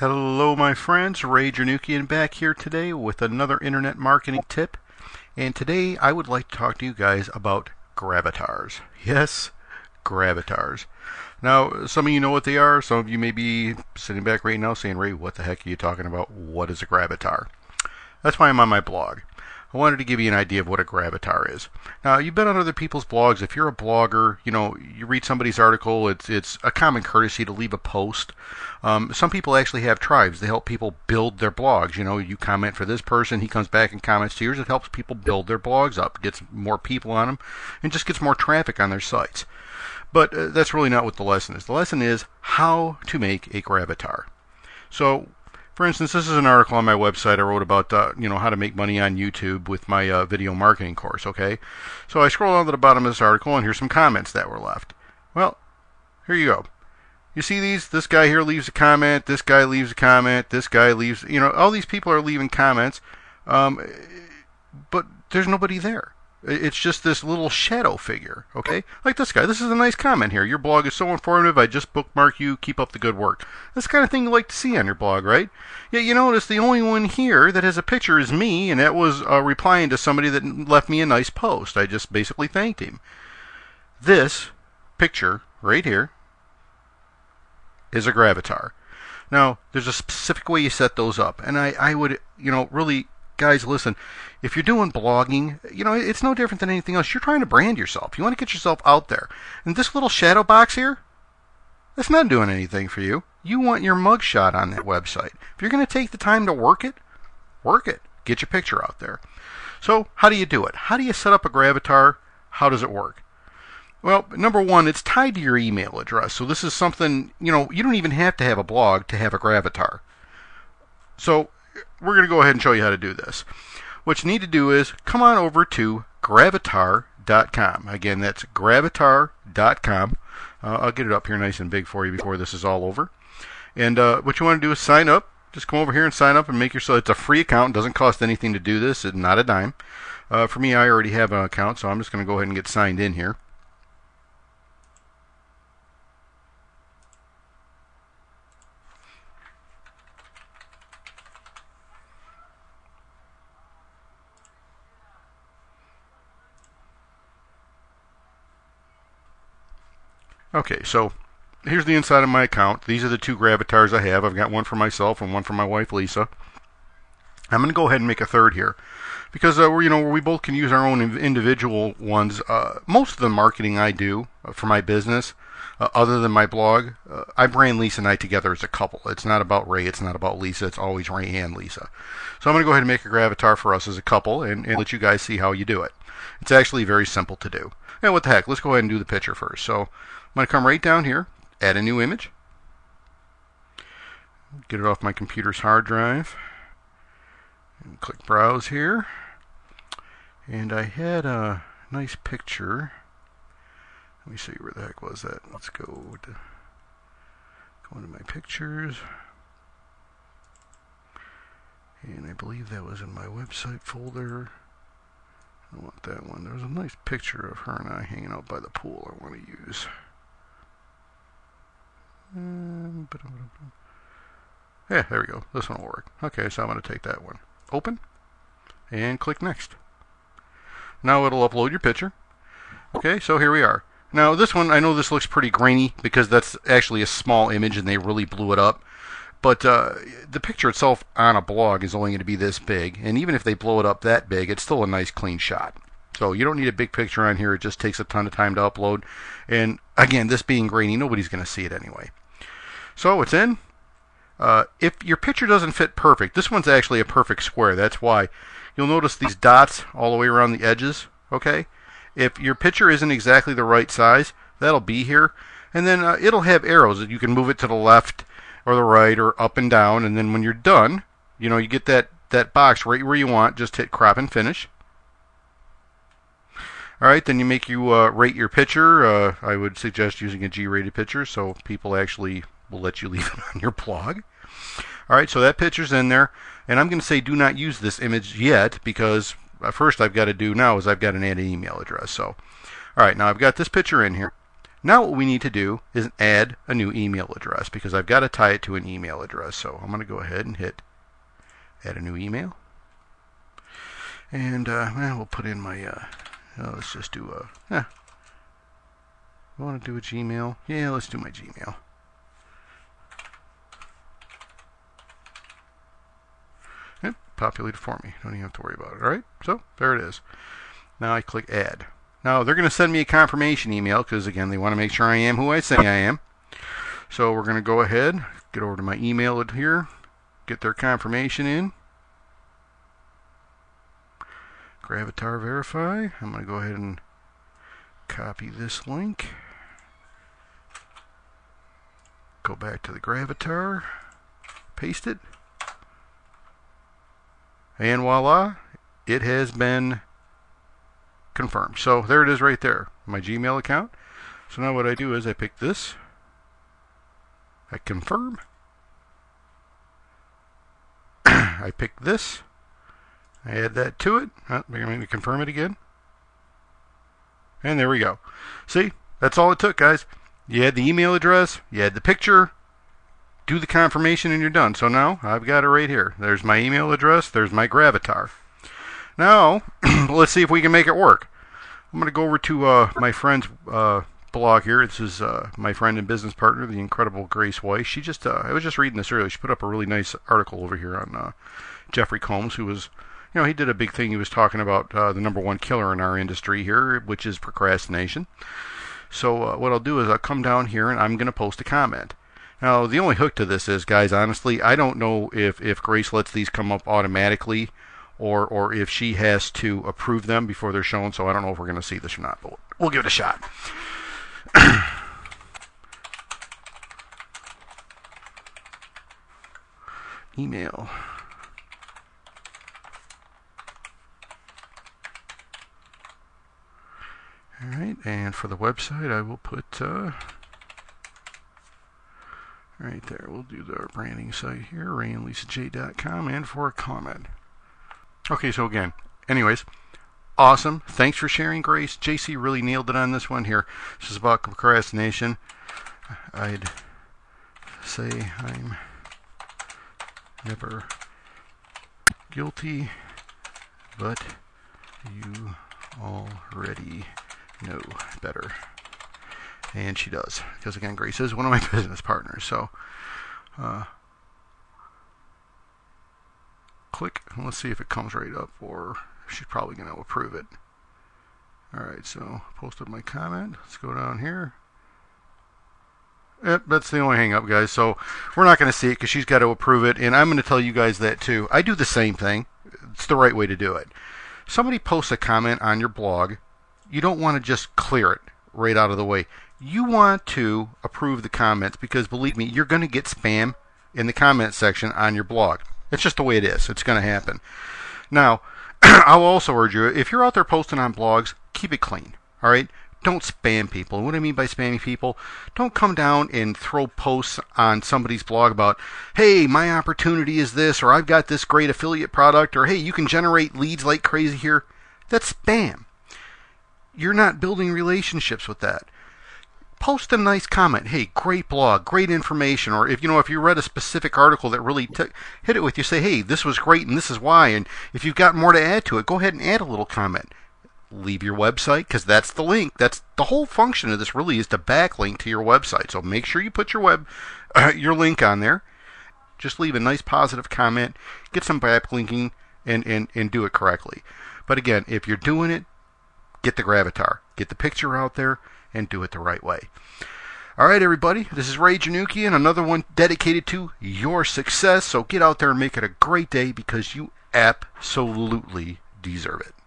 Hello my friends, Ray Jernukian back here today with another internet marketing tip, and today I would like to talk to you guys about Gravatars. Yes, Gravatars. Now some of you know what they are, some of you may be sitting back right now saying, Ray, what the heck are you talking about? What is a Gravatar? That's why I'm on my blog. I wanted to give you an idea of what a Gravatar is. Now, you've been on other people's blogs. If you're a blogger, you know, you read somebody's article, it's a common courtesy to leave a post. Some people actually have tribes. They help people build their blogs. You know, you comment for this person, he comes back and comments to yours. It helps people build their blogs up, gets more people on them, and just gets more traffic on their sites. But that's really not what the lesson is. The lesson is how to make a Gravatar. So, for instance, this is an article on my website I wrote about, you know, how to make money on YouTube with my video marketing course, okay? So I scroll down to the bottom of this article, and here's some comments that were left. Well, here you go. You see these? This guy here leaves a comment, this guy leaves a comment, this guy leaves, you know, all these people are leaving comments, but there's nobody there. It's just this little shadow figure, okay? Like this guy. This is a nice comment here. Your blog is so informative. I just bookmarked you. Keep up the good work. That's the kind of thing you like to see on your blog, right? Yet you notice the only one here that has a picture is me, and that was replying to somebody that left me a nice post. I just basically thanked him. This picture right here is a Gravatar. Now, there's a specific way you set those up, and I would, you know, really... Guys, listen, if you're doing blogging, you know, it's no different than anything else. You're trying to brand yourself. You want to get yourself out there. And this little shadow box here, that's not doing anything for you. You want your mugshot on that website. If you're going to take the time to work it. Get your picture out there. So how do you do it? How do you set up a Gravatar? How does it work? Well, number one, it's tied to your email address. So this is something, you know, you don't even have to have a blog to have a Gravatar. So we're going to go ahead and show you how to do this. What you need to do is come on over to Gravatar.com. Again, that's Gravatar.com. I'll get it up here nice and big for you before this is all over. And what you want to do is sign up. Just come over here and sign up and make yourself. It's a free account. It doesn't cost anything to do this. It's not a dime. For me, I already have an account, so I'm just going to go ahead and get signed in here. Okay, so here's the inside of my account. These are the two Gravatars I have. I've got one for myself and one for my wife, Lisa. I'm going to go ahead and make a third here because we're, you know, we both can use our own individual ones. Most of the marketing I do for my business, other than my blog, I brand Lisa and I together as a couple. It's not about Ray. It's not about Lisa. It's always Ray and Lisa. So I'm going to go ahead and make a Gravatar for us as a couple and let you guys see how you do it. It's actually very simple to do. And what the heck, let's go ahead and do the picture first. So I'm going to come right down here, add a new image, get it off my computer's hard drive, and click browse here. And I had a nice picture. Let me see, where the heck was that? Let's go into my pictures. And I believe that was in my website folder. I want that one. There was a nice picture of her and I hanging out by the pool I want to use. Yeah, there we go. This one will work. Okay, so I'm going to take that one. Open. And click next. Now it'll upload your picture. Okay, so here we are. Now this one, I know this looks pretty grainy because that's actually a small image and they really blew it up. But the picture itself on a blog is only going to be this big. And even if they blow it up that big, it's still a nice clean shot. So you don't need a big picture on here. It just takes a ton of time to upload. And again, this being grainy, nobody's going to see it anyway. So it's in. If your picture doesn't fit perfect, this one's actually a perfect square. That's why you'll notice these dots all the way around the edges. Okay? If your picture isn't exactly the right size, that'll be here. And then it'll have arrows that you can move it to the left or the right or up and down, and then when you're done, you know, you get that box right where you want. Just hit crop and finish. Alright, then you make you rate your picture. I would suggest using a G-rated picture so people actually will let you leave it on your blog. Alright, so that picture's in there, and I'm going to say do not use this image yet because first I've got to do now is I've got to add an email address. So, alright, now I've got this picture in here. Now what we need to do is add a new email address, because I've got to tie it to an email address. So I'm going to go ahead and hit add a new email. And we'll put in my, let's just do a, I want to do a Gmail. Yeah, let's do my Gmail. Yep, populated for me. Don't even have to worry about it. All right, so there it is. Now I click add. Now they're going to send me a confirmation email because, again, they want to make sure I am who I say I am. So we're going to go ahead, get over to my email here, get their confirmation in. Gravatar verify. I'm going to go ahead and copy this link. Go back to the Gravatar, paste it, and voila, it has been confirmed. So there it is right there, my Gmail account. So now what I do is I pick this, I confirm, I pick this, I add that to it. I'm going to confirm it again. And there we go. See, that's all it took, guys. You add the email address, you add the picture, do the confirmation, and you're done. So now I've got it right here. There's my email address, there's my Gravatar. Now, let's see if we can make it work. I'm going to go over to my friend's blog here. This is my friend and business partner, the incredible Grace Weiss. She just, I was just reading this earlier. She put up a really nice article over here on Jeffrey Combs, who was, you know, he did a big thing. He was talking about the #1 killer in our industry here, which is procrastination. So what I'll do is I'll come down here and I'm going to post a comment. Now, the only hook to this is, guys, honestly, I don't know if Grace lets these come up automatically, or if she has to approve them before they're shown, so I don't know if we're going to see this or not, but we'll give it a shot. Email. All right, and for the website, I will put, right there, we'll do our branding site here, rainlisaj.com, and for a comment. Okay, so again, anyways, awesome. Thanks for sharing, Grace. JC really nailed it on this one here. This is about procrastination. I'd say I'm never guilty, but you already know better. And she does, because again, Grace is one of my business partners. So, click, and let's see if it comes right up, or she's probably going to approve it. Alright, so posted my comment. Let's go down here. Yep, that's the only hang up, guys. So we're not going to see it because she's got to approve it, and I'm going to tell you guys that too. I do the same thing. It's the right way to do it. Somebody posts a comment on your blog. You don't want to just clear it right out of the way. You want to approve the comments, because believe me, you're going to get spam in the comment section on your blog. It's just the way it is. It's going to happen. Now, I'll also urge you, if you're out there posting on blogs, keep it clean. All right? Don't spam people. What I mean by spamming people, don't come down and throw posts on somebody's blog about, hey, my opportunity is this, or I've got this great affiliate product, or hey, you can generate leads like crazy here. That's spam. You're not building relationships with that. Post a nice comment. Hey, great blog, great information. Or if you know, if you read a specific article that really hit it with you, say, hey, this was great and this is why. And if you've got more to add to it, go ahead and add a little comment. Leave your website, because that's the link. That's the whole function of this, really, is to backlink to your website. So make sure you put your your link on there. Just leave a nice positive comment. Get some backlinking and do it correctly. But again, if you're doing it, get the Gravatar. Get the picture out there and do it the right way. Alright, everybody, this is Ray Jernukian, another one dedicated to your success. So get out there and make it a great day, because you absolutely deserve it.